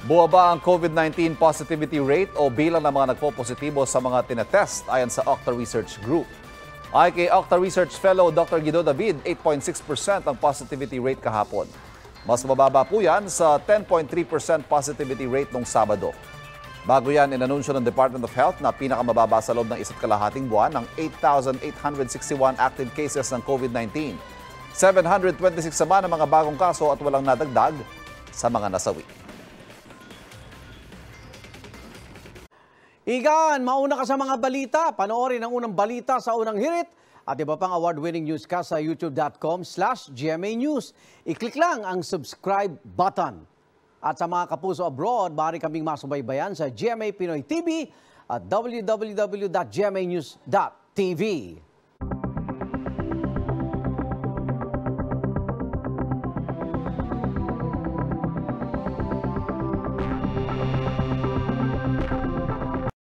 Buwaba ang COVID-19 positivity rate o bilang ng mga nagpo-positibo sa mga tinatest ayon sa Octa Research Group. Ay kay Octa Research Fellow Dr. Guido David, 8.6% ang positivity rate kahapon. Mas mababa po yan sa 10.3% positivity rate noong Sabado. Bago yan, inanunsyo ng Department of Health na pinakamababa sa loob ng isa't kalahating buwan ang 8,861 active cases ng COVID-19. 726 naman ang mga bagong kaso at walang nadagdag sa mga nasawi. Igan, mauna ka sa mga balita. Panoorin ang unang balita sa unang hirit at iba pang award-winning newscast sa youtube.com/GMA News. I-click lang ang subscribe button. At sa mga kapuso abroad, maaari kaming masubaybayan sa GMA Pinoy TV at www.gmanews.tv.